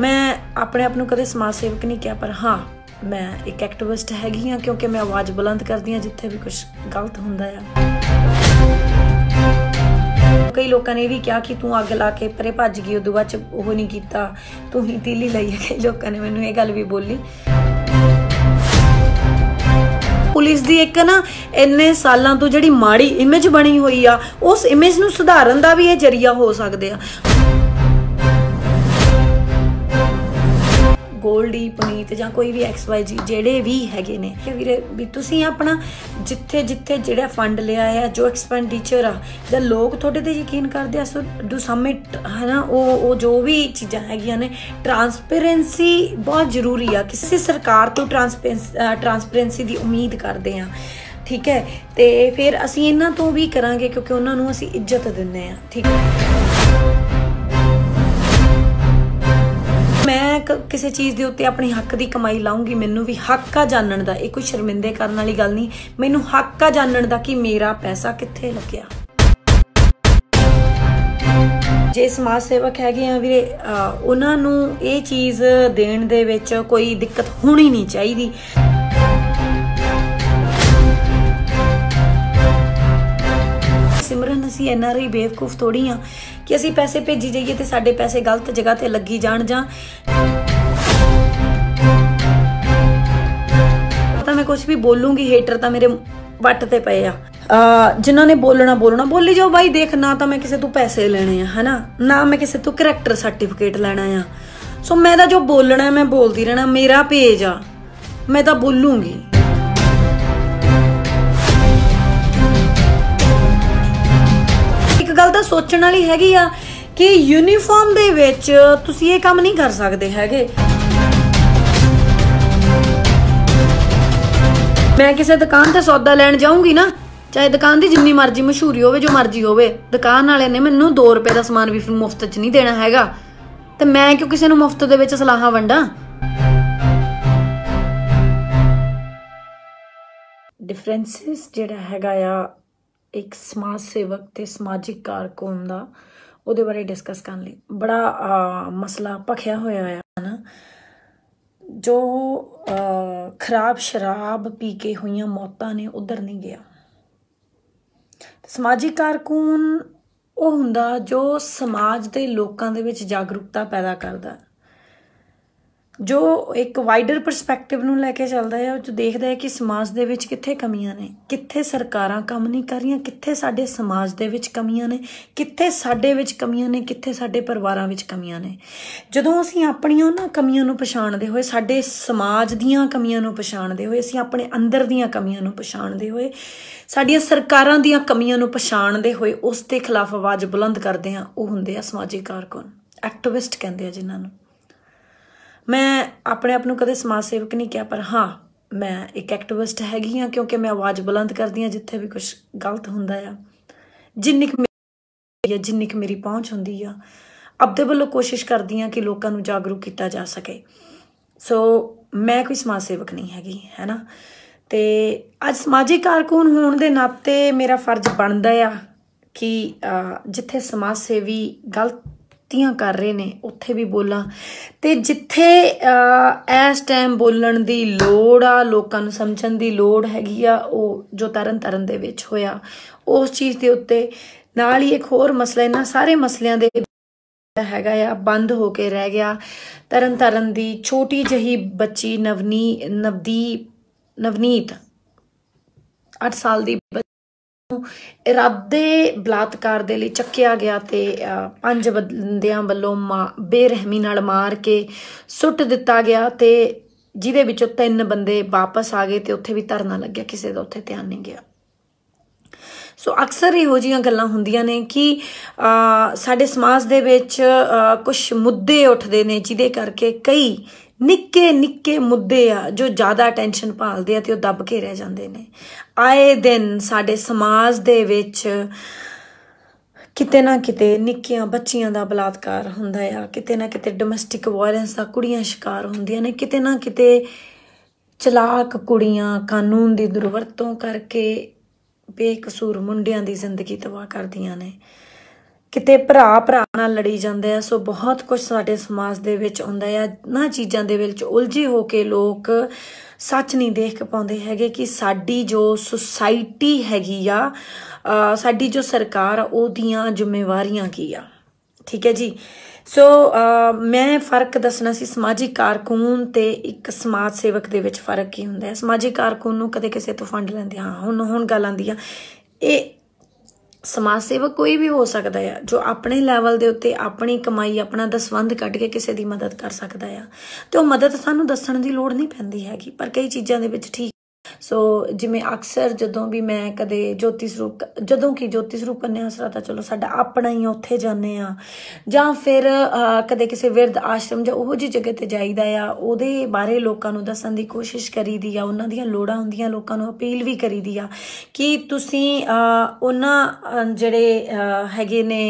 मैं अपने आप को कदे समाज सेवक नहीं किया, पर हाँ मैं एक एक्टिविस्ट हैगी हाँ, क्योंकि मैं आवाज़ बुलंद करती हाँ जिथे भी कुछ गलत होंदा है। कई लोगों ने भी कहा कि तू अग ला के परे भज गई, उदों बाद वो नहीं किया, तू ही तीली लई है। कई लोगों ने मैनूं ये गल भी बोली। पुलिस की एक ना इन्ने सालों तो जिहड़ी माड़ी इमेज बनी हुई आ, उस इमेज नूं सुधारन दा भी ये जरिया हो सकदे आ। गोल्डी पुनीत जां कोई भी एक्स वाई जी जिहड़े भी हैगे ने वीरे भी, तुसीं अपना जिथे जिथे जिहड़ा फंड लिया है, जो एक्सपेंडिचर आ जां लोग तुहाडे ते यकीन करदे आ, सो डू सबमिट है ना। वो जो भी चीज़ां हैगियां ने, ट्रांसपेरेंसी बहुत जरूरी आ। किसी सरकार तो ट्रांसपेरेंसी की उम्मीद करते हैं, ठीक है, तो फिर असीं इन्हां तो भी करांगे क्योंकि उन्हां नूं असीं इज्जत दिंदे आ, ठीक है। किसी चीज़ के उत्ते अपनी हक की कमाई लाऊंगी, मैनू भी हक आ जानन दा, ये कोई शर्मिंदे करने वाली गल नहीं। मैनू हक आ जानन दा कि मेरा पैसा कित्थे लग्या। जे समाज सेवक हैगे आ वीरे, उन्हां नूं ये चीज़ देण दे विच कोई दिक्कत होनी नहीं चाहिदी। सिमरन असी NRI बेवकूफ थोड़ी हाँ कि असी पैसे भेजी जाइए तो साढ़े पैसे गलत जगह पर लगी जान। जा मैं कुछ भी बोलूंगी, हेटर तो मेरे वट ते पे आ, जिन्होंने बोलना बोलना बोली जाओ भाई। देख ना तो मैं किसी तू पैसे लेने है ना, ना मैं किसी तू करैक्टर सर्टिफिकेट लेना है। सो मैं तो जो बोलना मैं बोलती रहना, मेरा पेज आ, मैं तो बोलूंगी। गल तो सोचने वाली हैगी आ कि यूनीफॉर्म दे विच तुसीं ये काम नहीं कर सकते हैगे। मैं किसी दुकान से सौदा लैन जाऊंगी ना, चाहे दुकान की जिन्नी मर्जी मशहूरी होवे, जो मर्जी होवे, दुकान वाले ने मैनूं 2 रुपए का समान भी मुफ्त च नहीं देना हैगा, तो मैं क्यों किसी नूं मुफ्त दे विच सलाहां वंडां। डिफरेंसिस जिहड़ा हैगा आ एक समाज सेवक ते समाजिक कारकुन दा, उहदे बारे डिस्कस करन लई बड़ा मसला भखिया होया है ना। जो खराब शराब पी के हुई मौतां ने उधर नहीं गया। समाजिक कारकुन वो हुंदा जो समाज दे लोकां दे विच जागरूकता पैदा करदा, जो एक वाइडर परस्पैक्टिव नूं लैके चलदा है, जो देखदा है कि समाज दे विच कित्थे कमियां ने, कित्थे सरकारां काम नहीं कर रहीआं, कित्थे साडे समाज दे विच कमियां ने, कित्थे साडे विच कमियां ने, कित्थे साडे परिवारां विच कमियां ने। जदों असीं अपणीआं उन्हां कमियां नूं पछाणदे होए, साडे समाज दीआं कमियां नूं पछाणदे होए, असीं अपने अंदर दीआं कमियां नूं पछाणदे होए, साडीआं सरकारां दीआं कमियां नूं पछाणदे होए, उस दे खिलाफ आवाज़ बुलंद करदे हां, ओह हुंदे आ समाजिक कारकुन, एक्टिविस्ट कहिंदे आ जिन्हां नूं। मैं अपने आप को कदे समाज सेवक नहीं किया, पर हाँ मैं एक एक्टिविस्ट हैगी हाँ, क्योंकि मैं आवाज़ बुलंद करती हाँ जिथे भी कुछ गलत होंदा है। जिन्नी मेरी पहुँच होंदी है, अपने वालों कोशिश करती हाँ कि लोगों को जागरूक किया जा सके। सो मैं कोई समाज सेवक नहीं हैगी, है ना। तो अज समाजिक कारकुन होने के नाते मेरा फर्ज बनता है कि जिथे समाज सेवी गलत तियां कर रहे ने उत्थे भी बोलां, ते जिथे इस टाइम बोलण दी लोड़ आ, लोकां नूं समझण दी लोड़ हैगी आ। वो जो तरन दे विच होया उस चीज़ के उत्ते नाल ही एक होर मसला इन्हां सारे मसलियां दे हैगा आ बंद होके रह गया। तरन दी छोटी जही बच्ची नवनीत 8 साल दी इरादे बलात्कार दे लई चक्या गया ते 5 बंदियां वल्लों बेरहमी नाल मार के सुट दिता गया, ते जिहदे विचों 3 बंदे वापस आ गए, ते उत्थे भी धरना लग गया, किसी दा उत्थे ध्यान नहीं गया। सो अक्सर इहो जिहियां गल्लां हुंदियां ने कि साडे समाज दे विच कुछ मुद्दे उठदे ने, जिहदे करके कई निक्के निक्के मुद्दे आ जो ज़्यादा टेंशन भालदे आ ते वो दब के रह जांदे ने। आए दिन साडे समाज दे विच किते ना किते निक्कियां बच्चियां दा बलात्कार हुंदा आ, किते ना किते डोमैस्टिक वायलेंस दा कुड़ियां शिकार हुंदियां ने, किते ना किते चलाक कुड़ियां कानून दी दुरवरतों करके बेकसूर मुंडियां दी जिंदगी तबाह करदियां ने। किते भरा भरा नाल लड़ी जाते हैं। सो बहुत कुछ साडे समाज दे विच हुंदा है, इन्हां चीज़ां दे विच उलझे हो के लोग सच नहीं देख पाते हैं कि साडी जो सोसाइटी हैगी आ, साडी जो सरकार उहदियां जिम्मेवारियां की आ। ठीक है जी। सो मैं फर्क दसना सी समाजिक कारकुन ते एक समाज सेवक दे विच फर्क की हुंदा है। समाजिक कारकुन नूं कदे किसे तों फंड लैंदे हां, हुण गल आंदी आ ए समाज सेवक कोई भी हो सकता है जो अपने लैवल के उत्ते अपनी कमाई अपना दसवंध कट के किसी की मदद कर सकता है, तो मदद सानूं दस्सण की लोड़ नहीं पैंदी हैगी, पर कई चीज़ों के विच ठीक। सो जिमें अक्सर जदों भी मैं कदे ज्योति स्वरूप जदों कि ज्योति स्वरूप कन्या आसरा तो चलो साडा अपना ही उत्थे जाने आ, जां फिर कदे किसी विरध आश्रम जां उहो जी जगह ते जाईदा आ, उहदे बारे लोकां नूं दस्सण दी कोशिश करी दी आ, उन्हां दियां लोड़ां हुंदियां, लोकां नूं अपील भी करी दी आ कि तुसीं उन्हां जिहड़े हैगे ने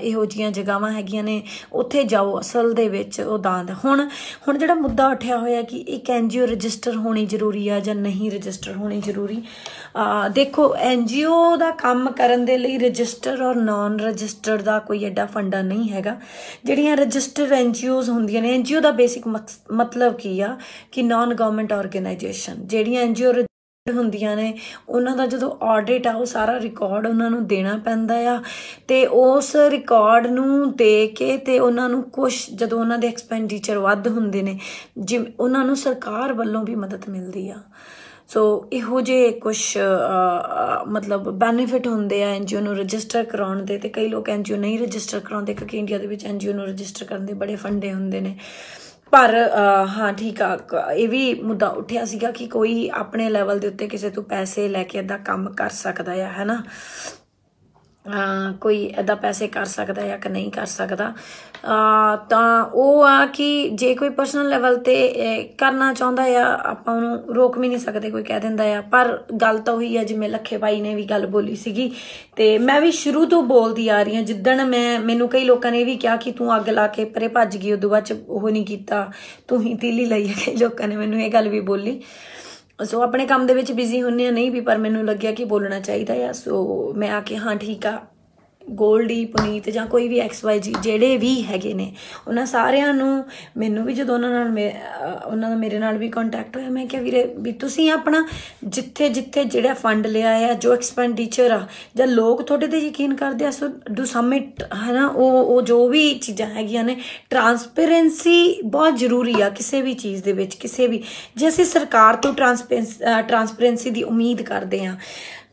इहो जिहियां जगहां हैगियां ने उत्थे जाओ, असल दे विच उह दांद। हुण जिहड़ा मुद्दा उठिया होया कि इक NGO रजिस्टर होनी जरूरी आ जां नहीं रजिस्टर होनी जरूरी। देखो NGO का काम करन दे लई रजिस्टर और नॉन रजिस्टर का कोई एडा फंडा नहीं हैगा। जिहड़ियां रजिस्टर NGOs होंदियां ने, NGO का बेसिक मतलब की आ कि नॉन गवर्नमेंट ऑर्गेनाइजेशन जिहड़ियां NGO ਹੁੰਦੀਆਂ ਨੇ ਉਹਨਾਂ ਦਾ ਜਦੋਂ ਆਡਿਟ ਆ ਉਹ ਸਾਰਾ ਰਿਕਾਰਡ ਉਹਨਾਂ ਨੂੰ ਦੇਣਾ ਪੈਂਦਾ ਆ, ਤੇ ਉਸ ਰਿਕਾਰਡ ਨੂੰ ਦੇ ਕੇ ਤੇ ਉਹਨਾਂ ਨੂੰ ਕੁਝ ਜਦੋਂ ਉਹਨਾਂ ਦੇ ਐਕਸਪੈਂਡੀਚਰ ਵੱਧ ਹੁੰਦੇ ਨੇ ਜਿਵੇਂ ਉਹਨਾਂ ਨੂੰ ਸਰਕਾਰ ਵੱਲੋਂ ਵੀ ਮਦਦ ਮਿਲਦੀ ਆ। ਸੋ ਇਹੋ ਜਿਹੇ ਕੁਝ ਮਤਲਬ ਬੈਨੀਫਿਟ ਹੁੰਦੇ ਆ NGO ਨੂੰ ਰਜਿਸਟਰ ਕਰਾਉਣ ਦੇ, ਤੇ ਕਈ ਲੋਕ NGO ਨਹੀਂ ਰਜਿਸਟਰ ਕਰਾਉਂਦੇ ਕਿਉਂਕਿ ਇੰਡੀਆ ਦੇ ਵਿੱਚ NGO ਨੂੰ ਰਜਿਸਟਰ ਕਰਨ ਦੇ ਬੜੇ ਫੰਡੇ ਹੁੰਦੇ ਨੇ। पर हाँ ठीक आ, यह भी मुद्दा उठाया सीगा कि कोई अपने लैवल के उत्ते किसी तो पैसे लैके इदा काम कर सकता है ना, कोई इदा पैसे कर सकता है कि नहीं कर सकता। तो वह आ कि जे कोई पर्सनल लैवल ते करना चाहता है आपां उहनूं रोक भी नहीं सकते, कोई कह दिंदा है। पर गल तां उही है जिवें लखे भाई ने भी गल बोली सीगी ते मैं भी शुरू तो बोलती आ रही हूँ। जिद्दण मैनूं कई लोगों ने भी कहा कि तू अग ला के परे भज गई, उदों बाद ओह नहीं कीता, तू ही तीली लई है, कई लोगों ने मैनूं ये गल भी बोली। सो अपने काम दे विच बिजी होने नहीं भी, पर मैनूं लग्या कि बोलना चाहिदा आ। सो मैं आके हाँ ठीक आ, गोल्डी पुनीत जां कोई भी XYZ जिहड़े भी हैगे ने उन्हां सारिआं नूं मैनूं भी जदों उन्हां दा मेरे नाल भी कॉन्टैक्ट होया, मैं कहा वीरे भी तुसीं अपना जिथे जिथे जिहड़ा फंड लिया है जो एक्सपेंडिचर आ जां लोग तुहाडे ते यकीन करदे आ, सो डू सबमिट है ना। वो जो भी चीज़ां हैगियां ने ट्रांसपेरेंसी बहुत जरूरी आ किसी भी चीज़ दे विच, किसी भी जे असीं सरकार तों ट्रांसपेरेंसी दी उम्मीद करदे आ,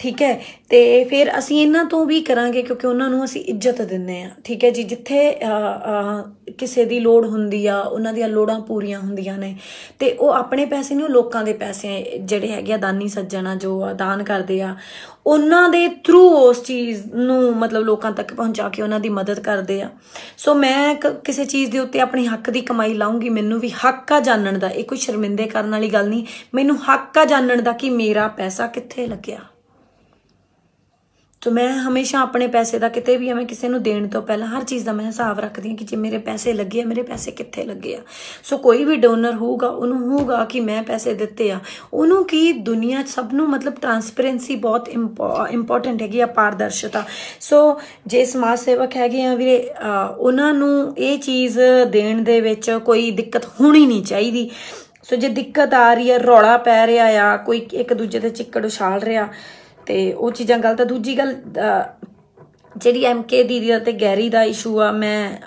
ठीक है, तो फिर असी इन्हां तो भी करांगे क्योंकि उन्होंने असी इज्जत दिंदे आ। ठीक है जी, जिथे किसी की लोड़ हुंदी आ उन्हां दीआं लोड़ां पूरीआं हुंदियां ने, ते ओह अपने पैसे नहीं लोकां दे पैसे जिहड़े हैगे दानी सज्जणा जो दान करदे आ उन्हां दे थ्रू उस चीज़ नूं मतलब लोकां तक पहुँचा के उन्हां दी मदद करदे आ। सो मैं किसी चीज़ दे उत्ते अपनी हक दी कमाई लाऊंगी, मैनूं भी हक आ जानण दा, इह कोई शर्मिंदे करन वाली गल नहीं, मैनूं हक आ जानण दा कि मेरा पैसा कित्थे लग्गिआ। तो मैं हमेशा अपने पैसे का कितने भी हमें किसी देने तो पहला हर चीज़ का मैं हिसाब रखती हूँ कि जे मेरे पैसे लगे, मेरे पैसे कितने लगे आ। सो कोई भी डोनर होगा उन्होंने होगा कि मैं पैसे दिते आ, उन्होंने की दुनिया सबनों मतलब ट्रांसपेरेंसी बहुत इंपॉर्टेंट हैगी, पारदर्शिता। सो जे समाज सेवक हैगे आ वीरे उन्होंने ये चीज़ देण दे विच कोई दिक्कत होनी नहीं चाहिए। सो जे दिक्कत आ रही है, रौला पै रहा आ, कोई एक दूजे के चिक्कड़ उछाल रहा, तो वो चीज़ा गलत। दूजी गल जी MK दीदी का तो गैरी का इशू आ, मैं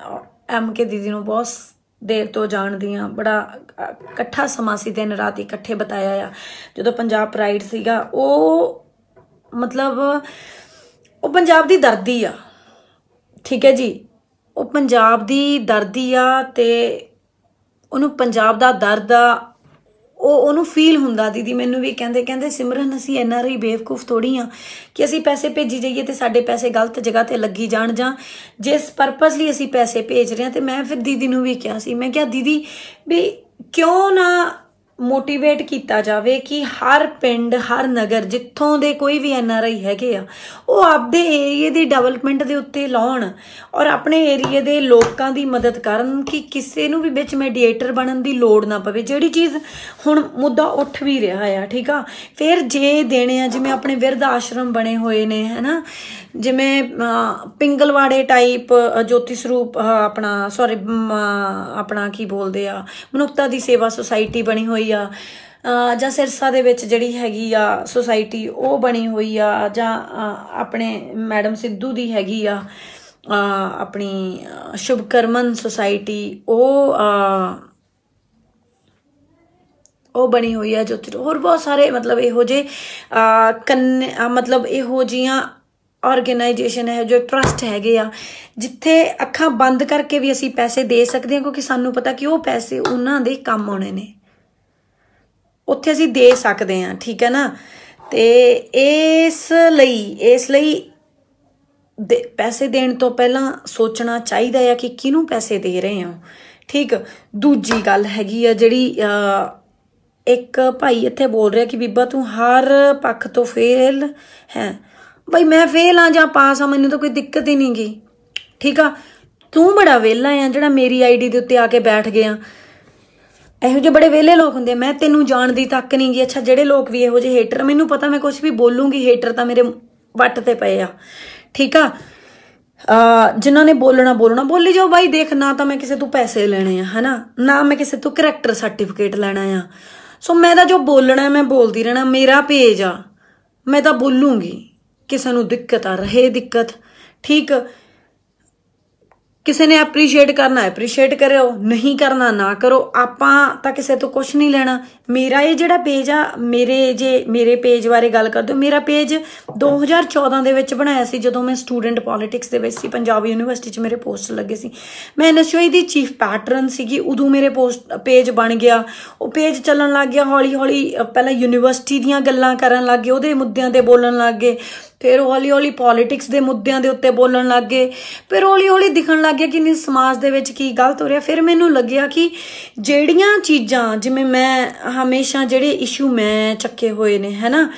MK दीदी को बहुत देर तो जानती हाँ, बड़ा कट्ठा समा सी, दिन रात इकट्ठे बताया आ जो पंजाब प्राइड सीगा, वो मतलब वो पंजाब की दर्दी आ। ठीक है जी, वो पंजाब की दर्दी आ, ते उन्हों पंजाब का दर्द आ ਉਹਨੂੰ फील ਹੁੰਦਾ। दीदी ਮੈਨੂੰ भी ਕਹਿੰਦੇ ਸਿਮਰਨ ਅਸੀਂ NRI ਬੇਵਕੂਫ ਥੋੜੀ ਆ ਕਿ ਅਸੀਂ ਪੈਸੇ ਭੇਜੀ ਜਾਈਏ ਤੇ ਸਾਡੇ ਪੈਸੇ ਗਲਤ ਜਗ੍ਹਾ ਤੇ ਲੱਗੀ ਜਾਣ, ਜਾਂ ਜਿਸ ਪਰਪਸ ਲਈ ਅਸੀਂ ਪੈਸੇ ਭੇਜ ਰਹੇ ਆ। ਤੇ ਮੈਂ ਫਿਰ दीदी ਨੂੰ ਵੀ ਕਿਹਾ ਸੀ, ਮੈਂ ਕਿਹਾ दीदी ਵੀ ਕਿਉਂ ਨਾ मोटिवेट किया जाए कि हर पिंड हर नगर जिथों दे कोई भी NRI हैगे आ वह आपदे एरिए की डेवलपमेंट के उत्ते लाउण और अपने एरिए के लोगों की मदद करन कि किसी भी विच मीडिएटर बनन की लोड़ ना पवे। जिहड़ी चीज़ हुण मुद्दा उठ भी रहा है, ठीक आ, फिर जे देने आ जिवें अपने विरध आश्रम बने हुए ने, है ना, जिमें पिंगलवाड़े टाइप ज्योति स्वरूप अपना सॉरी अपना की बोलते आ मनुखता की सेवा सोसाइटी बनी हुई आ, जां सिरसा दे विच जिहड़ी हैगी आ सोसाइटी वो बनी हुई आ, जां अपने मैडम सिद्धू दी हैगी आ अपनी शुभकर्मन सोसाइटी वो बनी हुई आ ज्योति, होर बहुत सारे मतलब इहो जे मतलब इहो जियां ऑर्गेनाइजेशन है जो ट्रस्ट हैगे आ जिथे अखां बंद करके भी असीं पैसे दे सकते हैं क्योंकि सानूं पता कि वो पैसे उन्हां दे काम आने ने, उत्थे असीं दे सकते हैं, ठीक है ना। ते इस लई पैसे देने तो पहलां सोचना चाहिदा है कि किनूं पैसे दे रहे हो, ठीक। दूजी गल हैगी आ जिहड़ी एक भाई इत्थे बोल रहा कि बीबा तू हर पक्ष तो फेल है। भाई मैं फेल हाँ जां पास हाँ, मैनूं तो कोई दिक्कत ही नहीं गी, ठीक आ। तू बड़ा वेला है जिहड़ा मेरी आईडी दे उत्ते आके बैठ गया। इहो जे बड़े वेले लोग हुंदे, मैं तैनूं जाणदी तक नहीं गी। अच्छा जिहड़े लोग भी इहो जे हेटर, मैनूं पता मैं कुछ भी बोलूँगी, हेटर तां मेरे वट ते पए आ, ठीक आ। जिन्होंने बोलना बोलना बोली जाओ भाई। देख ना तो मैं किसी तू पैसे लेने हैं, है ना, ना मैं किसी तू करैक्टर सर्टिफिकेट लेना है। सो मैं तो जो बोलना मैं बोलती रहना, मेरा पेज आ, मैं तो बोलूँगी। किसी को दिक्कत आ रही दिक्कत, ठीक। किसी ने एप्रीशिएट करना एप्रीशिएट करो, नहीं करना ना करो। आपां तां किसी तो कुछ नहीं लेना। मेरा ये जिहड़ा पेज आ, मेरे पेज बारे गल कर दो। मेरा पेज 2014 दे विच बनाया सी, जदों मैं स्टूडेंट पॉलीटिक्स दे विच सी। पंजाब यूनिवर्सिटी च मेरे पोस्ट लगे सी, मैं NSUI दी चीफ पैटर्न सीगी। उदों मेरे पेज बन गया, वो पेज चलन लग गया। हौली हौली पहलां यूनिवर्सिटी दीयां गल्लां करन लग गए, उहदे मुद्दिआं ते बोलण लग गए। फिर हौली हौली पॉलीटिक्स के मुद्दों के उत्ते बोलन लग गए। फिर हौली हौली दिखन लग गया कि नहीं समाज दे विच की गलत हो रहा। फिर मैनूं लग्या कि जिहड़ियां चीज़ां जिवें मैं हमेशा जिहड़े इशू मैं चक्के होए ने, है ना,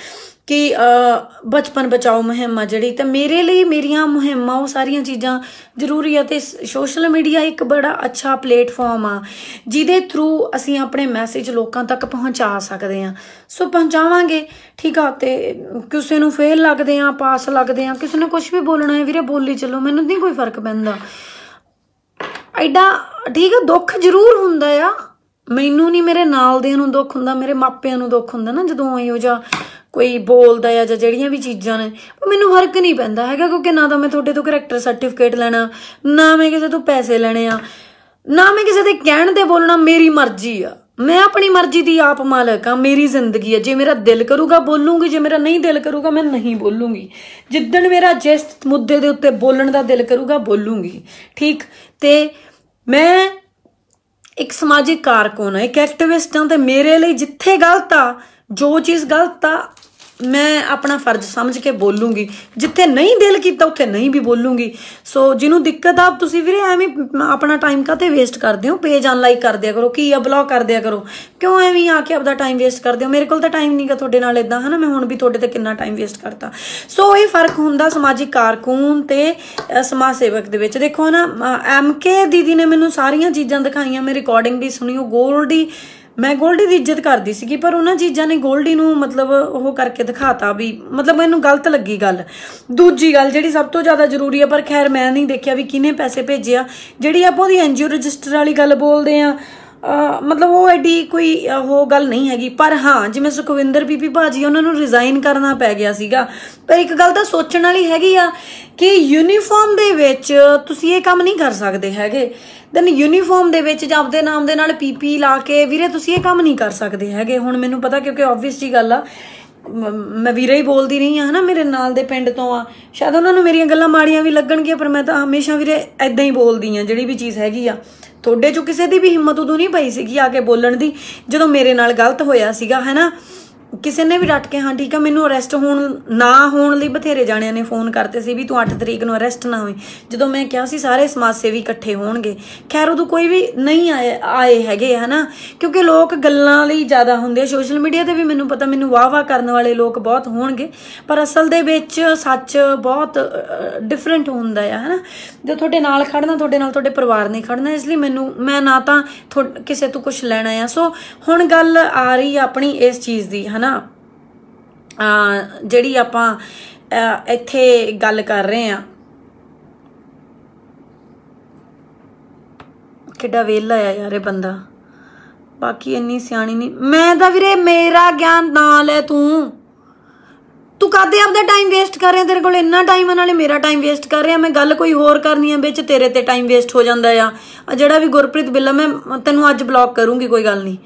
कि बचपन बचाओ मुहिम जिहड़ी, तो मेरे लिए मेरियां मुहिम वो सारियां चीज़ां जरूरी है। तो सोशल मीडिया एक बड़ा अच्छा प्लेटफॉर्म आ जिहदे थ्रू असीं अपने मैसेज लोगों तक पहुँचा सकते हैं। सो पहुँचावांगे, ठीक आ। तो किसी नूं फेल लगदे आ, पास लगदे आ, किसी ने कुछ भी बोलना है वीरे बोली चलो, मैनूं नहीं कोई फर्क पैंदा एडा, ठीक है। दुख जरूर हुंदा आ, मैनूं नहीं मेरे नाल देयां नूं दुख हुंदा, मेरे मापियां नूं दुख हुंदा ना जदों इहो जिहा कोई बोलता है जां जिहड़ियां भी चीज़ां ने। मैनूं फर्क नहीं पैंदा हैगा क्योंकि ना तो मैं तुहाडे तो करैक्टर सर्टिफिकेट लैना, ना मैं किसी तो पैसे लैणे आ, ना मैं किसी दे कहण ते बोलना। मेरी मर्जी आ, मैं अपनी मर्जी दी आप मालक हाँ। मेरी जिंदगी है, जे मेरा दिल करूँगा बोलूँगी, जे मेरा नहीं दिल करूँगा मैं नहीं बोलूँगी। जिद्दन मेरा जिस मुद्दे के उत्ते बोलण का दिल करूँगा बोलूँगी, ठीक। तो मैं एक समाजिक कारकुन, एक एक्टिविस्ट हाँ। तो मेरे लिए जिथे गलत आ, जो चीज़ गलत आ, मैं अपना फर्ज समझ के बोलूँगी। जिथे नहीं दिल किया उत्थे नहीं भी बोलूँगी। सो जिन्होंने दिक्कत आप तुसी वीरे एवें अपना टाइम काते वेस्ट करते हो, पेज अनलाइक कर दिया करो, की ब्लॉक कर दिया करो। क्यों एवें आके अपना टाइम वेस्ट करते हो? मेरे को तो टाइम नहीं गा तुहाडे नाल इदां, है ना। मैं हुण भी तुहाडे ते कितना टाइम वेस्ट करता। सो ये फर्क हुंदा समाजिक कारकुन ते समाज सेवक दे विच। देखो ना, MK दीदी ने मैनूं सारियां चीज़ां दिखाईयां, मैं रिकॉर्डिंग भी सुनी। गोल्डी, मैं गोल्डी की इज्जत करती सी पर उन्होंने चीज़ों ने गोल्डी नूं मतलब वो करके दिखाता भी, मतलब मैनूं गलत लगी गल। दूजी गल जिहड़ी सब तो ज़्यादा जरूरी है, पर खैर मैं नहीं देखिया भी किने पैसे भेजे आ, जिहड़ी आप उहदी NGO रजिस्टर वाली गल बोलदे आ, मतलब वो एडी कोई वो गल नहीं हैगी। पर हाँ, जिवें सुखविंदर बीबी भाजी उन्होंने रिजाइन करना पै गया सीगा। पर एक गल तो सोचण वाली हैगी आ कि यूनीफॉर्म दे विच तुसीं ये काम नहीं कर सकदे हैगे। दैन यूनीफॉर्म दे विच जां आपदे नाम दे नाल PP ला के वीरे तुसीं ये काम नहीं कर सकदे हैगे। हुण मैनूं पता क्योंकि ऑबवियस जी गल आ, मैं वीरे ही बोलदी रही हाँ, है ना, मेरे नाल दे पिंड तो आ। शायद उन्होंने मेरियां गल्लां माड़ियां भी लगणगीਆਂ, पर मैं तो हमेशा वीरे इदां ही बोलदी हाँ। जिहड़ी भी चीज़ हैगी आ, थोड़े चो किसी की भी हिम्मत उदों नहीं पई सी आके बोलण दी, जदों मेरे नाल गलत होया सीगा, है ना। किसी ने भी डट के हाँ ठीक है मैनू अरेस्ट ना होने लिए बथेरे जाणियां ने फोन करते सी भी तू 8 तरीक नूं अरेस्ट ना होई। जदों मैं कहा सी सारे समाज सेवी इकट्ठे होणगे, खैर उदों कोई भी नहीं आए हैगे है ना, क्योंकि लोक गल्लां लई ज़्यादा हुंदे। सोशल मीडिया ते भी मैनू पता मैनू वाह-वाह करन वाले लोक बहुत होणगे, पर असल दे विच सच बहुत डिफरेंट हुंदा है ना। जो तुहाडे नाल खड़ना तुहाडे नाल तुहाडे परिवार ने खड़ना, इसलिए मैं ना तां किसे तों कुछ लैणा आ। सो हुण गल आ रही है अपनी इस चीज़ दी है ना, जिहड़ी आपां इत्थे गल कर रहे हैं किड्डा वेला आ यार ये बंदा, बाकी इन्नी सियाणी नहीं मैं तां वीरे, मेरा ज्ञान ना लै तू कादे आपदा टाइम वेस्ट कर रहा, तेरे को इन्ना टाइम नाले मेरा टाइम वेस्ट कर रहा, मैं गल कोई होर करनी है बिच तेरे ते टाइम वेस्ट हो जाता है। जिहड़ा भी गुरप्रीत बिल्ला मैं तेनों अज ब्लॉक करूँगी, कोई गल नहीं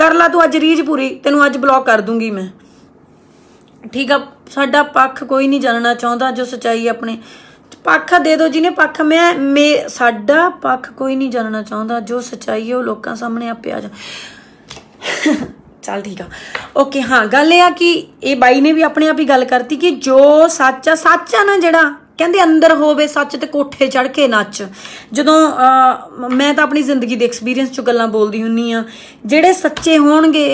कर ला तू अज रीझ पूरी, तेनों अज ब्लॉक कर दूंगी मैं ठीक है। साडा पक्ष कोई नहीं जानना चाहता, जो सच्चाई अपने पक्ष दे दो जिन्हें पक्ष, मैं साडा पक्ष कोई नहीं जानना चाहता, जो सच्चाई है वो लोगों सामने आपे आ जा चल ठीक है ओके। हाँ गल ये कि ये बाई ने भी अपने आप ही गल करती कि जो सच आ ना, जिहड़ा कहते अंदर होवे सच ते कोठे चढ़ के नच। जदों मैं तो अपनी जिंदगी के एक्सपीरियंस चो गल्लां बोलदी हुंदी आ, जिहड़े सच्चे होणगे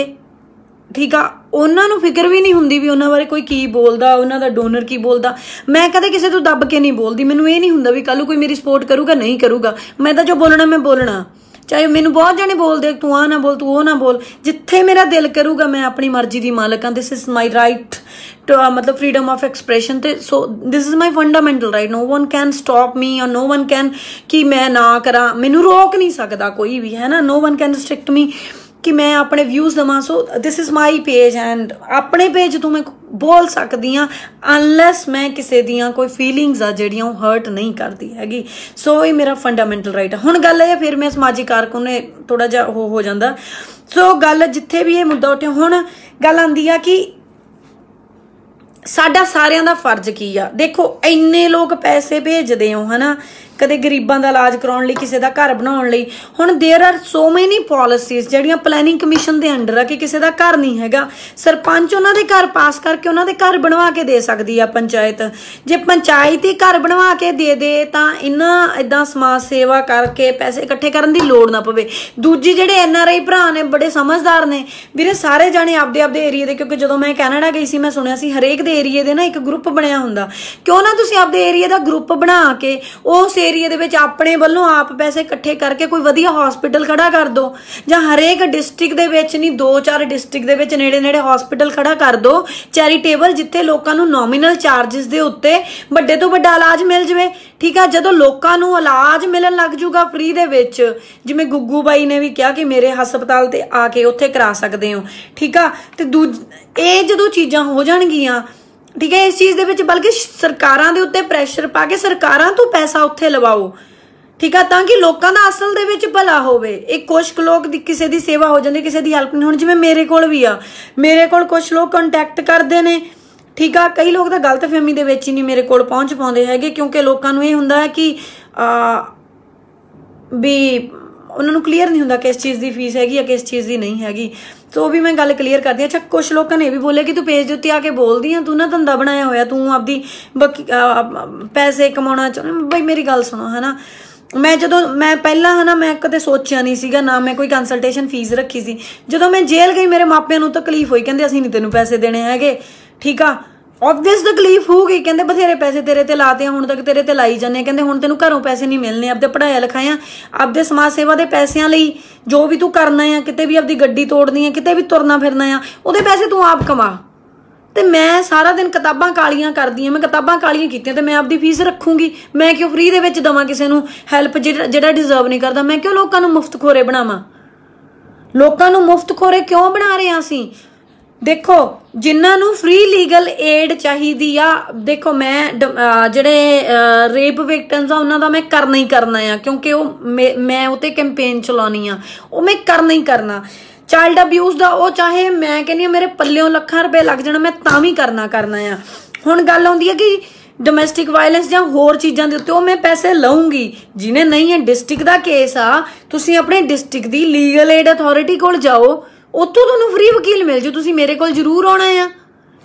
ठीक आ उन्हां नूं फिक्र भी नहीं हुंदी भी उन्हां बारे कोई की बोलदा, उन्हां दा डोनर की बोलदा। मैं कदे किसी तों दब के नहीं बोलदी, मैनूं ये नहीं हुंदा भी कल कोई मेरी सपोर्ट करूगा नहीं करूगा, मैं तो जो बोलना मैं बोलना, चाहे मैनूं बहुत जने बोलदे तू आ ना बोल तू वो ना बोल, जिथे मेरा दिल करूगा मैं अपनी मर्जी दी मालक हाँ। This is my right to मतलब फ्रीडम ऑफ एक्सप्रैशन, तो so this is my fundamental right, no one can stop me और नो वन कैन कि मैं ना करा, मैनूं रोक नहीं सकता कोई भी है ना, no one can restrict me कि मैं अपने व्यूज देवां। So this is my page and अपने पेज तो मैं बोल सकती हाँ अनलैस मैं किसी दियाँ कोई फीलिंग्स आ जिहड़ियां हर्ट नहीं करती हैगी। सो ये मेरा फंडामेंटल राइट है। हुण गल है फिर मैं समाजिक कारकुन ने थोड़ा जा हो जाता। सो गल जिथे भी ये मुद्दा उठे हुण गल आंदी आ कि साडा सारियां दा फर्ज की आ। देखो इन्ने लोग पैसे भेजदे हो है ना कदे गरीबां दा इलाज कराउण लई, किसी दा घर बनाउण लई। हुण there are so many policies जिहड़ियां प्लैनिंग कमीशन दे अंडर आ कि किसी दा घर नहीं हैगा, सरपंच उन्हां दे घर पास करके उन्हां दे घर बनवा के दे सकदी आ पंचायत। जे पंचायत ही घर बनवा के दे दे तां इन्हां इदां समाज सेवा करके पैसे इकट्ठे करन दी लोड़ ना पवे। दूजी जिहड़े NRI भरा ने बड़े समझदार ने वीरे, सारे जाने आपदे एरिए दे, क्योंकि जदों मैं कैनेडा गई सी मैं सुणिया सी हरेक दे एरिए दे ना एक ग्रुप बनया हुंदा। क्यों ना तुसीं आपदे एरिए दा ग्रुप बना के उस एरिए दे विच अपने वल्लों आप पैसे इकट्ठे करके कोई वधिया हॉस्पिटल खड़ा कर दो, जां हरेक डिस्ट्रिक्ट दे विच नहीं 2-4 डिस्ट्रिक्ट दे विच नेड़े-नेड़े हॉस्पिटल खड़ा कर दो चैरिटेबल, जिथे लोकां नूं नॉमिनल चार्जेस दे उत्ते वड्डे तों वड्डा इलाज मिल जाए ठीक है। जदों लोकां नूं इलाज मिलण लग जूगा फ्री दे विच, जिवें गुग्गू बाई ने भी कहा कि मेरे हस्पताल ते आके उत्थे करा सकदे हो ठीक है। ते ये जदों चीज़ां हो जाणगियां ठीक है, इस चीज़ दे विच बल्कि सरकारां दे उत्ते प्रैशर पा के सरकारां तों पैसा उत्थे लवाओ ठीक है, ताकि लोकां दा असल दे विच भला होवे। एक कुछ लोग किसी दी सेवा हो जांदी, किसी दी हैल्प नहीं होनी, जिवें मेरे कोल भी आ, मेरे कोल कुछ लोग कंटैक्ट करदे ने ठीक आ। कई लोग तां गलतफहमी दे विच ही नहीं मेरे कोल पहुंच पाउंदे हैगे, क्योंकि लोकां नूं इह हुंदा है कि भी उन्होंने क्लीयर नहीं होंगे किस चीज़ की फीस हैगी या किस चीज़ की नहीं हैगी। तो वो भी मैं गल क्लीयर करती हूँ। अच्छा कुछ लोगों ने भी बोले कि तू पेज उत्ते आके बोलती है तू ना धंधा बनाया होया, तू आपकी पैसे कमाना चाहना। भाई मेरी गल सुनो है ना, मैं जदों मैं पहला है ना मैं कदे सोचा नहीं सीगा, ना मैं कोई कंसलटेशन फीस रखी सी। जदों मैं जेल गई मेरे मापियां नूं तकलीफ हुई, कहंदे असीं नहीं तैनूं पैसे देने हैगे ठीक आ। ऑबवियस तकलीफ हो गई, कहते बथेरे पैसे तेरे ते लाते हैं हुण तक, तेरे ते लाई जाने, कहते हुण तेनों घरों पैसे नहीं मिलने, आपदे पढ़ाया लिखाया आपदे समाज सेवा के पैसों लई जो भी तू करना है, कितने भी आपदी गड्डी तोड़नी है, कितने भी तुरना फिरना है, उहदे पैसे तू आप कमा। तो मैं सारा दिन किताबां कालियां करदी हां, मैं किताबां कालियां कीतियां तो मैं आपदी फीस रखूंगी। मैं क्यों फ्री दे विच देवां किसी नूं हैल्प जिहड़ा डिजर्व नहीं करता? मैं क्यों लोकां नूं मुफ्त खोरे बनावां? लोकां नूं मुफ्त खोरे क्यों बना रहे हां असीं? देखो जिन्हां नूं फ्री लीगल एड चाहिदी आ, देखो मैं जिहड़े रेप विक्टिम्स आ उन्हां दा मैं करना ही करना आ, क्योंकि वो मैं उत्ते कैंपेन चलाउणी आ, वो मैं करना ही करना। चाइल्ड अब्यूज दा वो चाहे मैं कहनी आ मेरे पल्लियों लखां रुपए लग जाना, मैं तां भी करना करना आ। हुण गल आउंदी आ कि डोमैस्टिक वायलेंस जां होर चीज़ां दे उत्ते वो मैं पैसे लऊंगी। जिन्हें नहीं है डिस्ट्रिक्ट दा केस आ, तुसीं अपने डिस्ट्रिक्ट दी लीगल एड अथॉरिटी कोल जाओ, ਉੱਥੋਂ ਤੁਹਾਨੂੰ ਫ੍ਰੀ ਵਕੀਲ ਮਿਲ ਜੂ। ਤੁਸੀਂ ਮੇਰੇ ਕੋਲ ਜ਼ਰੂਰ ਆਉਣਾ ਆ,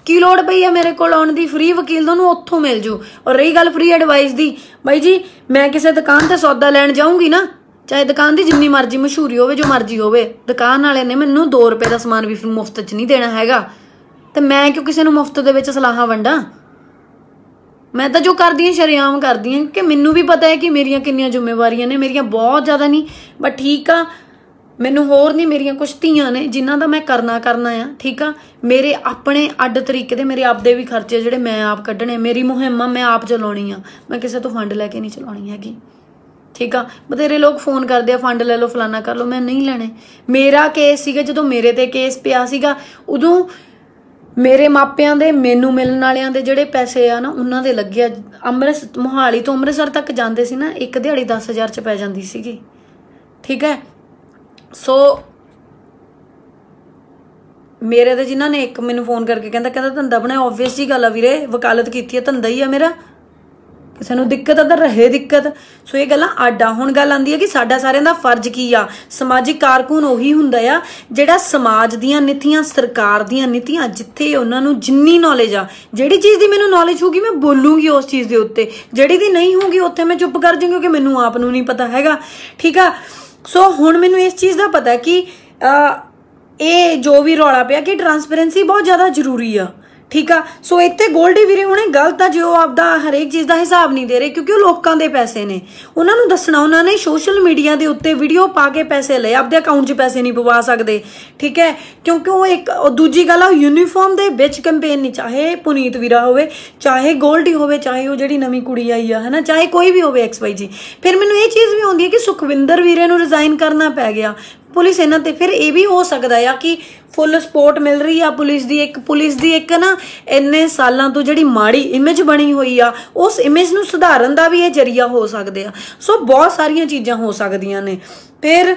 ਕੀ ਲੋੜ ਪਈ ਆ ਮੇਰੇ ਕੋਲ ਆਉਣ ਦੀ? ਫ੍ਰੀ ਵਕੀਲ ਤੁਹਾਨੂੰ ਉੱਥੋਂ ਮਿਲ ਜੂ। ਔਰ ਰਹੀ ਗੱਲ ਫ੍ਰੀ ਐਡਵਾਈਸ ਦੀ, ਬਾਈ ਜੀ ਮੈਂ ਕਿਸੇ ਦੁਕਾਨ ਤੇ ਸੌਦਾ ਲੈਣ ਜਾਊਂਗੀ ਨਾ, ਚਾਹੇ ਦੁਕਾਨ ਦੀ ਜਿੰਨੀ ਮਰਜ਼ੀ ਮਸ਼ਹੂਰੀ ਹੋਵੇ, ਜੋ ਮਰਜ਼ੀ ਹੋਵੇ, ਦੁਕਾਨ ਵਾਲੇ ਨੇ ਮੈਨੂੰ 2 ਰੁਪਏ ਦਾ ਸਮਾਨ ਵੀ ਮੁਫਤ 'ਚ ਨਹੀਂ ਦੇਣਾ ਹੈਗਾ। ਤੇ ਮੈਂ ਕਿਉਂ ਕਿਸੇ ਨੂੰ ਮੁਫਤ ਦੇ ਵਿੱਚ ਸਲਾਹਾਂ ਵੰਡਾਂ? मैं तो जो करती हूँ शरेआम करती हूँ, क्योंकि मैनू भी पता है कि मेरिया कितनी जिम्मेवारियां ने। मेरिया बहुत ज़्यादा नहीं, बट ठीक आ, मैनू होर नहीं, मेरिया कुछ धीयां ने जिन्हां दा मैं करना करना आ। ठीक आ, मेरे अपने अड तरीके दे मेरे आपदे भी खर्चे जिहड़े मैं आप कड्ढने, मेरी मुहिम मैं आप चलाउणी आ, मैं किसी तो फंड लैके नहीं चलाउणी हैगी। ठीक आ, बतेरे लोग फोन करते हैं फंड लै लो फलाना कर लो, मैं नहीं लैने। मेरा केस सीगा, जदों मेरे ते केस पिया सीगा उदों मेरे मापियां दे मैनू मिलण वालियां दे जिहड़े पैसे आ ना उन्हां दे लगे। अमृत मोहाली तो अमृतसर तक जांदे सी ना, एक दिहाड़ी 10,000 च पै जांदी सीगी। ठीक है, सो मेरे तो जिन्हां ने एक मैनू फोन करके कहता कहता धंधा बनाया, ओबवियस जी गल आ वीरे, वकालत कीती है, धंधा ही आ मेरा, किसी नूं दिक्कत आ तां रहे दिक्कत। सो ये गल्लां आडा। हुण गल आंदी है कि साडा सारिआं दा फर्ज की आ। समाजिक कारकुन उही हुंदा आ जिहड़ा समाज दीआं नीतियां, सरकार दीआं नीतियां, जिथे उहनां नूं जिन्नी नॉलेज आ, जिहड़ी चीज़ दी मैनूं नॉलेज होगी मैं बोलूंगी उस चीज़ दे उत्ते, जिहड़ी दी नहीं होगी उत्थे मैं चुप कर जाऊंगी, क्योंकि मैनूं आप नूं नहीं पता हैगा। ठीक आ, सो हुण मैनूं इस चीज़ दा पता कि ये जो भी रौला पिया कि ट्रांसपेरेंसी बहुत ज़्यादा जरूरी आ। ठीक आ, सो इत्थे गोल्डी वीरे हुणे गलत आ जो आपदा हरेक चीज़ का हिसाब नहीं दे रहे, क्योंकि लोगों के पैसे ने उन्होंने दसना। उन्होंने सोशल मीडिया के उत्ते वीडियो पा के पैसे ले, आपके अकाउंट 'च पैसे नहीं पवा सकते। ठीक है, क्योंकि वो एक दूजी गल यूनीफॉर्म के बिच कैंपेन नहीं, चाहे पुनीत वीरा होवे, चाहे गोल्डी होवे, चाहे वो जी नवी कुड़ी आई है ना, चाहे कोई भी होवे एक्स वाई जी। फिर मैनूं ये चीज़ भी आउंदी है कि सुखविंदर वीरे नूं रिजाइन करना पै गया पुलिस इन्हां ते। फिर यह भी हो सकता है कि फुल सपोर्ट मिल रही है पुलिस दी एक ना इन्ने सालों तो जिहड़ी माड़ी इमेज बनी हुई आ, उस इमेज नूं सुधारन दा भी ये जरिया हो सकदे आ। सो बहुत सारिया चीज़ां हो सकदियां ने। फिर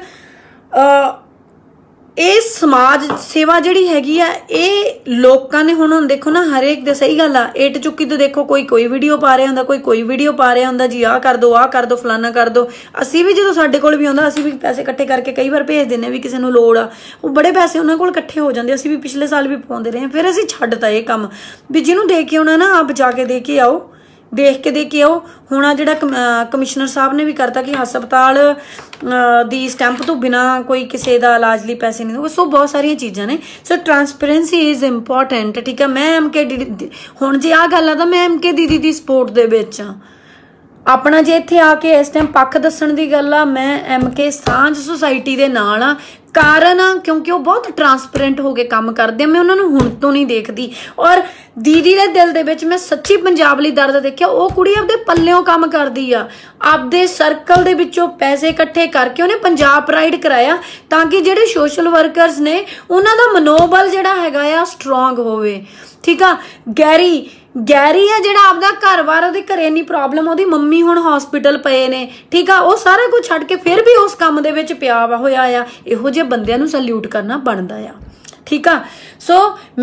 ये समाज सेवा जिहड़ी हैगी आ, ये लोकां ने हुण देखो ना हरेक दे, सही गल आ, एट चुकी तो देखो कोई वीडियो पा रहा हुंदा, कोई वीडियो पा रहा हुंदा जी आ कर दो फलाना कर दो। असी भी जो साडे कोल भी आउंदा, असी भी पैसे इकट्ठे करके कई बार भेज दिंदे भी किसी नूं लोड़ आ, वो बड़े पैसे उन्हां कोल इकट्ठे हो जांदे। असी भी पिछले साल भी पाउंदे रहे, फिर असी छड्डता ये काम भी जिन्हूं दे के आउणा ना आप जाके देख के आओ। हुण जिहड़ा कमिश्नर साहब ने भी करता कि हस्पताल दी स्टैंप तो बिना कोई किसी का इलाज लिए पैसे नहीं। सो बहुत सारिया चीज़ां ने। So transparency is important. ठीक है, मैं MK दीदी हुण जे आ गल आ तां मैं MK दीदी दी सपोर्ट दे विच आ। अपना जे इत्थे आके इस टाइम पक्ख दस्सण दी गल आ, मैं MK सांझ सोसाइटी दे नाल आ। कारण आ क्योंकि वो बहुत ट्रांसपेरेंट होके काम करते हैं, मैं उन्होंने हुण तो नहीं देखती। और दीदी के दिल के मैं सच्ची पंजाब लई दर्द देखिया, वो कुड़ी आपदे पल्लियों काम करती आ, आपदे सर्कल दे विचों पैसे इकट्ठे करके उन्हें पंजाब प्राइड कराया ताकि जिहड़े सोशल वर्कर्स ने उन्हां दा मनोबल जिहड़ा हैगा आ स्ट्रोंग होवे। ठीक आ, गैरी है जिहड़ा आपदा घर-बार उहदे घरे नहीं प्रॉब्लम, उहदी मम्मी हुण हॉस्पिटल पए ने। ठीक आ, वो सारा कुछ छड्ड के फिर भी उस काम दे विच पिया होया आ। इहो जिहे बंदिआं नूं सल्यूट करना बनदा आ। ठीक आ, सो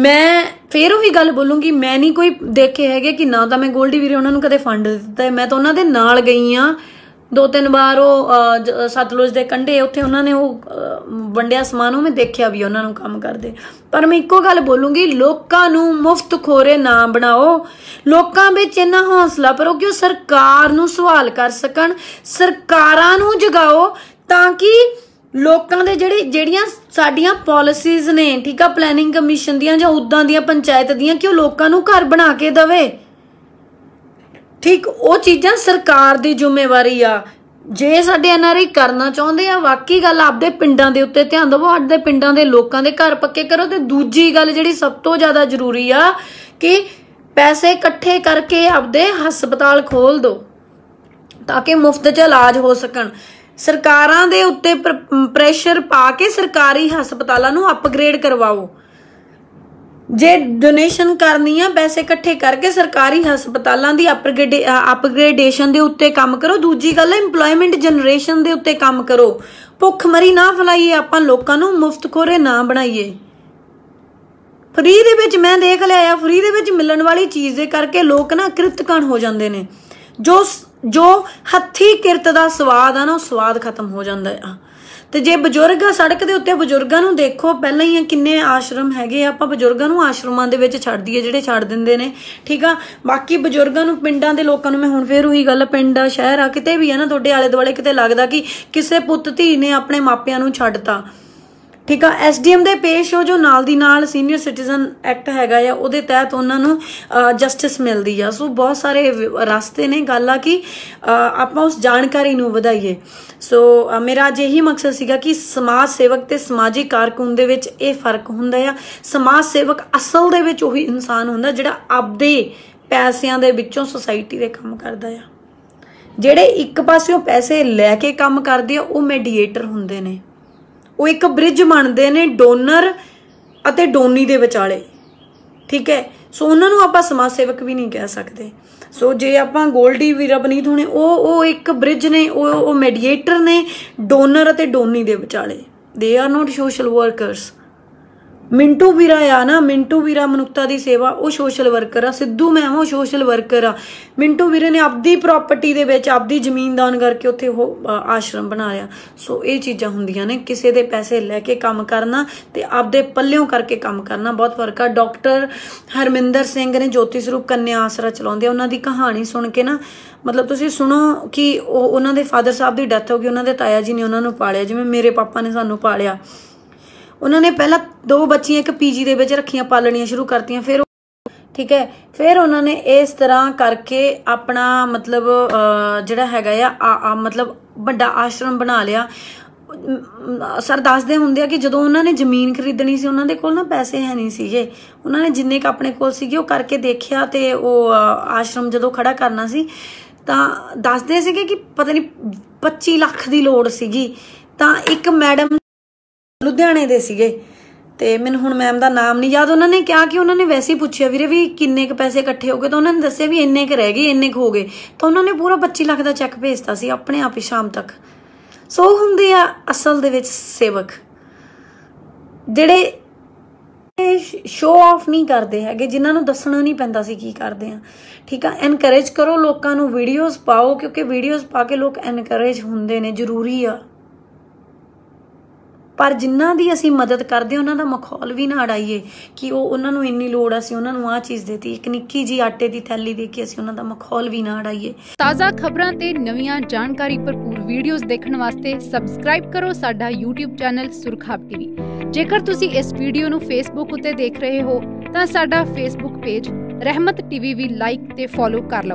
मैं फिर भी गल बोलूँगी, मैं नहीं कोई देखे हैगे कि ना तो मैं गोल्डी वीरे उन्हां नूं कदे फंड दित्ता है, मैं तो उन्हां दे नाल गई आ 2-3 बार। वो सतलुज के कंढे उत्थे उन्होंने वो वंडिया समान, मैं देखिया भी उन्होंने काम करते। पर मैं इक्को गल बोलूँगी, लोगों नूं मुफ्त खोरे ना बनाओ, लोगों विच इन्ना हौसला भरो कि सरकार नूं सवाल कर सकन, सरकारां नूं जगाओ ताकि लोगों के जिहड़ियां साडियां पॉलिसीज़ ने, ठीक आ, प्लैनिंग कमीशन दियां जां उदां दियां पंचायत दियां, कि लोगों नूं घर बना के दवे। ठीक, वो चीज़ां सरकार दी जिम्मेवारी आ। जे साडे NRI करना चाहुंदे आ, वाकई गल आपदे पिंडां दे उत्ते ध्यान दिवो, आपदे पिंडां दे लोकां दे घर पक्के करो। ते दूजी गल जिहड़ी सब तो ज़्यादा जरूरी आ कि पैसे इकट्ठे करके आपदे हस्पताल खोल दो ताकि मुफ्त च इलाज हो सकन। सरकारां दे उत्ते प्रेशर पा के सरकारी हस्पतालां नूं अपग्रेड करवाओ। जे डोनेशन करनी है, पैसे इकट्ठे करके सरकारी हस्पतालों की अपग्रेडेशन के उत्ते काम करो। दूजी गल इंप्लॉयमेंट जनरेशन के उत्ते काम करो। भुखमरी ना फैलाइए, आपां लोकां नूं मुफ्तखोरे ना बनाइए। फ्री दे विच मैं देख लिया, फ्री दे विच मिलण वाली चीज़ दे करके लोग ना कृतकान हो जाते हैं। जो हत्थी किरत का स्वाद है ना, वो स्वाद खत्म हो जाता है। तो जे बजुर्ग आ सड़क के उत्ते बजुर्गों नूं देखो, पहले ही किन्ने आश्रम हैगे, आपां बजुर्गों नूं आश्रमां दे विच छड्ड दीए जिहड़े छड्ड दिंदे ने, ठीक आ। बाकी बजुर्गों नूं पिंडां दे लोकां नूं मैं हुण फिर उही गल, पिंड आ शहर आ किते भी है ना तुहाडे आले दुआले किते लगदा कि किसे पुत्त धी ने अपने मापिआं नूं छड्डता, ठीक है। एसडीएम दे पेश हो जो नाल दी नाल सीनियर सिटीजन एक्ट हैगा या उहदे तहत उन्हां नूं जस्टिस मिलदी आ। सो बहुत सारे रास्ते ने, गल आ कि आपां उस जानकारी नूं वधाईए। सो मेरा अज यही मकसद सीगा कि समाज सेवक ते समाजिक कारकुन दे विच इह फर्क हुंदा आ। समाज सेवक असल दे विच ओही इंसान हुंदा जिहड़ा आपदे पैसिਆਂ ਦੇ ਵਿੱਚੋਂ सोसाइटी ਦੇ ਕੰਮ ਕਰਦਾ ਆ। ਜਿਹੜੇ ਇੱਕ ਪਾਸਿਓਂ ਪੈਸੇ ਲੈ ਕੇ ਕੰਮ ਕਰਦੇ ਆ ਉਹ ਮੈਡੀਏਟਰ ਹੁੰਦੇ ਨੇ, वो एक ब्रिज बनते हैं डोनर अते डोनी दे विचाले, ठीक है। सो उन्होंने आप समाज सेवक भी नहीं कह सकते। सो जे आप गोल्डी वीरपुनीत होने वो एक ब्रिज ने, वो मेडिएटर ने डोनर अते डोनी दे विचाले। They are not social workers. Mintu वीरा आ ना, मिंटू वीरा मनुखता की सेवा, वो सोशल वर्कर आ। सिद्धू मैम वो सोशल वर्कर आ। मिंटू वीरे ने आपदी प्रॉपर्टी दे विच आपदी जमीन दान करके उत्थे आश्रम बनाया। सो ये चीज़ां हुंदियां ने, किसी के पैसे लैके काम करना ते आपदे पल्लियों करके काम करना बहुत फर्क आ। डॉक्टर हरमिंदर सिंह ने ज्योति स्वरूप कन्या आसरा चलाउंदे, उन्हां दी कहानी सुण के ना, मतलब तुसीं सुनो कि उन्हां दे फादर साहब की डैथ हो गई, उन्हां दे ताया जी ने उन्हां नूं पालिया जिवें मेरे पापा ने सानूं पालिया। उन्होंने पहला दो बच्चियां एक पीजी दे विच रखियां, पालनियां शुरू करतियां, फिर ठीक है, फिर उन्होंने इस तरह करके अपना मतलब जिहड़ा हैगा आ मतलब बड़ा आश्रम बना लिया। सर दसदे हुंदे आ कि जदों उन्होंने जमीन खरीदनी सी उन्होंने कोल ना पैसे है नहीं सीगे, उन्होंने जिन्ने क अपने कोल सीगे वो करके देखिया ते वो आश्रम जदों खड़ा करना सी तां दसदे सीगे कि पता नहीं 25 लाख की लोड़ सीगी। तां एक मैडम लुधियाने दे सीगे ते मैनूं हुण मैम दा नाम नहीं याद, उन्होंने कहा कि उन्होंने वैसे ही पूछा वीरे भी किन्ने क पैसे इकट्ठे हो गए, तो उन्होंने दस्या भी इन्ने क रह गए, इन्ने क हो गए, तो उन्होंने पूरा 25 लाख का चैक भेजता सी अपने आप ही शाम तक। सो हुंदे आ असल दे विच सेवक, जिहड़े शो ऑफ नहीं करते है, जिन्हां नूं दस्सणा नहीं पैंदा सी की करदे आ, ठीक है। एनकरेज करो लोकां नूं, वीडियोज़ पाओ, क्योंकि वीडियोज़ पा के लोग एनकरेज हुंदे ने, जरूरी आ। पर जिन्हां दी असीं मदद करदे उन्हां दा मखौल भी ना अड़ाईए कि ओह उन्हां नूं इन्नी लोड़ असीं उन्हां नूं आह चीज़ देती। एक निक्की जी आटे दी थैली दे के असीं उन्हां दा मखौल भी ना अड़ाईए। ताज़ा खबरां ते नवीआं जानकारी भरपूर वीडियोज़ देखण वास्ते सबसक्राइब करो साडा यूट्यूब चैनल सुरखाब टीवी। जेकर तुसीं इस वीडियो नूं फेसबुक उत्ते देख रहे हो तां साडा फेसबुक पेज रहमत टीवी भी लाइक ते फॉलो कर लवो।